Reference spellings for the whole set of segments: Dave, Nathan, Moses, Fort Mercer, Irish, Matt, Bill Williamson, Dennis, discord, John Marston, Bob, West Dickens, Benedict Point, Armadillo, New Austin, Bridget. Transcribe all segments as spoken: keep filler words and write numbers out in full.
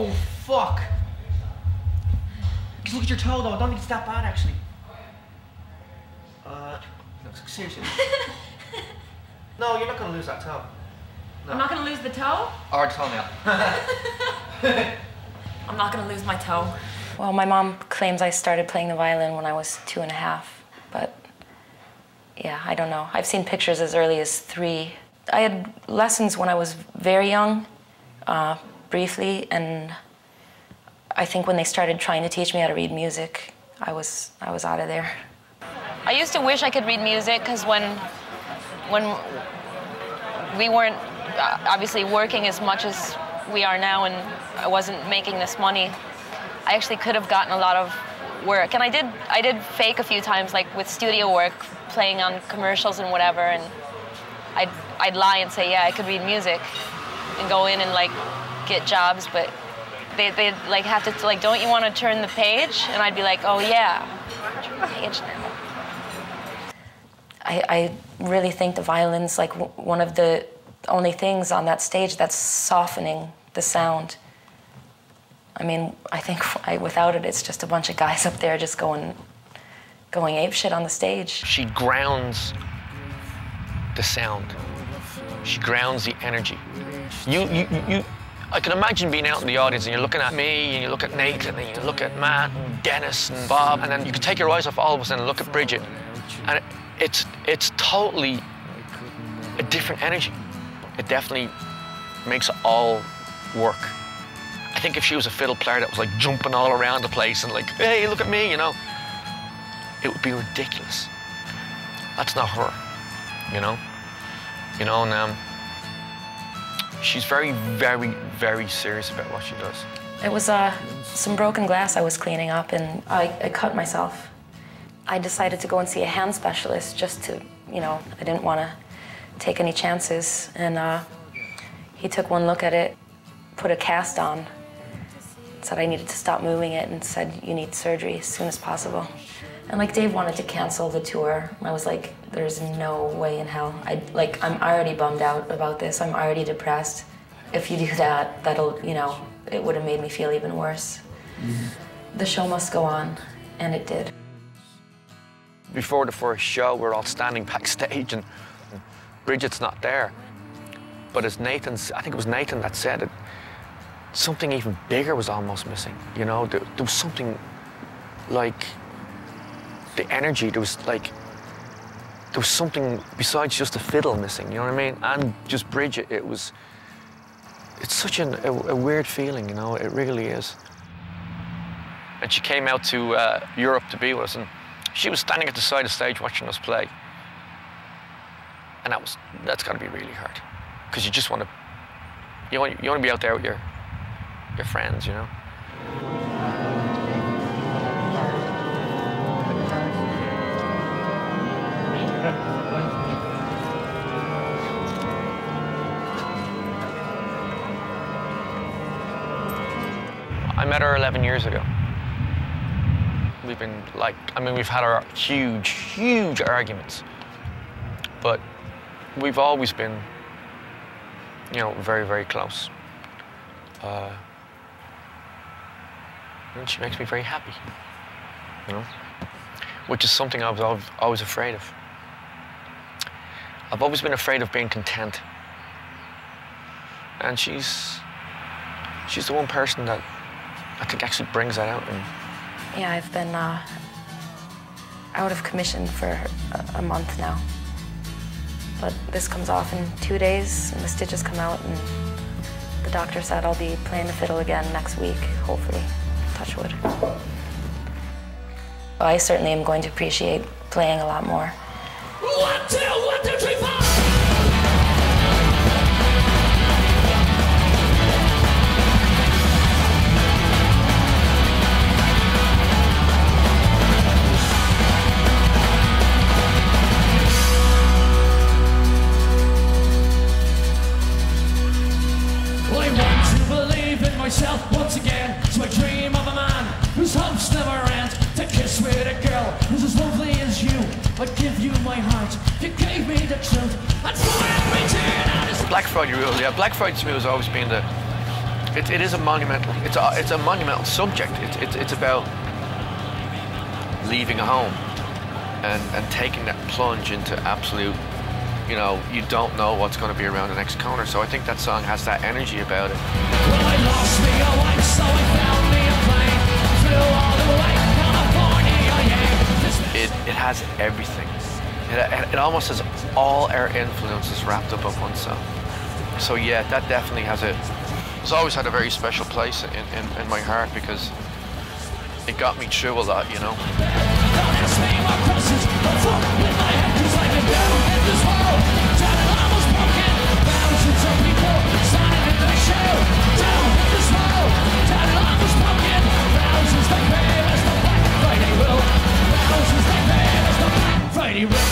Oh, fuck. Just look at your toe, though. Don't think it's that bad, actually. Uh, no, seriously. No, you're not going to lose that toe. No. I'm not going to lose the toe? Or the toenail. I'm not going to lose my toe. Well, my mom claims I started playing the violin when I was two and a half, but yeah, I don't know. I've seen pictures as early as three. I had lessons when I was very young, uh, briefly, and I think when they started trying to teach me how to read music, I was, I was out of there. I used to wish I could read music, because when, when we weren't obviously working as much as we are now and I wasn't making this money, I actually could have gotten a lot of work. And I did, I did fake a few times, like with studio work, playing on commercials and whatever, and I'd, I'd lie and say, yeah, I could read music, and go in and like get jobs, but they, they'd like have to, like, don't you want to turn the page? And I'd be like, oh yeah, turn the page now. I, I really think the violin's like w one of the only things on that stage that's softening the sound. I mean, I think I, without it, it's just a bunch of guys up there just going, going apeshit on the stage. She grounds the sound. She grounds the energy. You, you, you, I can imagine being out in the audience and you're looking at me and you look at Nathan and you look at Matt and Dennis and Bob, and then you can take your eyes off all of us and look at Bridget, and it, it's, it's totally a different energy. It definitely makes it all work. I think if she was a fiddle player that was like jumping all around the place and like, hey, look at me, you know, it would be ridiculous. That's not her, you know? You know, and um, she's very, very, very serious about what she does. It was uh, some broken glass I was cleaning up, and I, I cut myself. I decided to go and see a hand specialist just to, you know, I didn't want to take any chances. And uh, he took one look at it, put a cast on, said I needed to stop moving it, and said, you need surgery as soon as possible. And like, Dave wanted to cancel the tour. I was like, there's no way in hell. I, like, I'm already bummed out about this. I'm already depressed. If you do that, that'll, you know, it would have made me feel even worse. Mm-hmm. The show must go on, and it did. Before the first show, we're all standing backstage, and Bridget's not there. But as Nathan's, I think it was Nathan that said it, something even bigger was almost missing. You know, there, there was something like the energy. There was like, there was something besides just the fiddle missing. You know what I mean? And just Bridget, it was, it's such an, a, a weird feeling, you know, it really is. And she came out to uh, Europe to be with us, and she was standing at the side of the stage watching us play. And that was, that's gotta be really hard. Because you just want to, you want, you want to be out there with your, your friends, you know? I met her eleven years ago. We've been like, I mean, we've had our huge, huge arguments, but we've always been, you know, very, very close. Uh, and she makes me very happy, you know, which is something I was always afraid of. I've always been afraid of being content. And she's, she's the one person that I think actually brings that out. And yeah, I've been uh, out of commission for a, a month now. But this comes off in two days, and the stitches come out, and the doctor said I'll be playing the fiddle again next week, hopefully. Touch wood. I certainly am going to appreciate playing a lot more. One, two, one, two, three, four! Once again, to a dream of a man whose hopes never end. To kiss with a girl who's as lovely as you. I'd give you my heart, you gave me the truth. I'd for every turn. Black Friday rule, yeah. Black Friday to me has always been the It, it is a monumental. It's a, it's a monumental subject. It's it's it's about leaving home and and taking that plunge into absolute. You know, you don't know what's going to be around the next corner. So I think that song has that energy about it. Well, I lost me a wife, so I found me a plane. Flew all the way to California, yeah. It, it has everything. It, it almost has all our influences wrapped up in one song. So yeah, that definitely has a... It's always had a very special place in, in, in my heart because it got me through a lot, you know. Don't ask me my questions, but fuck with my head, cause I've been down in this world. Down and almost broken, thousands of people, signing in their show. Down in this world, down and almost broken, thousands they pay as the Black Friday will. Thousands they pay as the Black Friday will.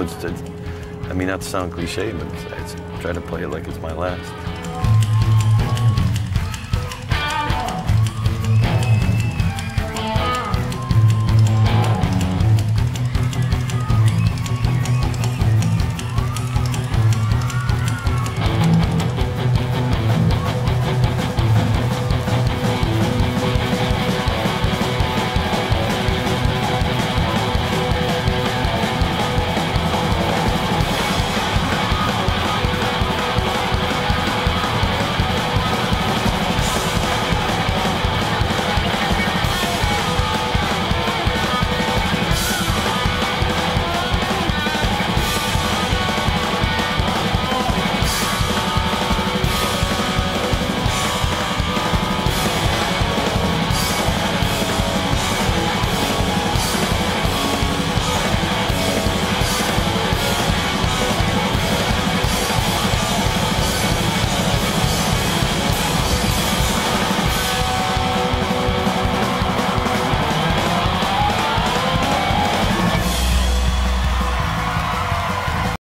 It's, it's, I mean, not to sound cliche, but I try to play it like it's my last.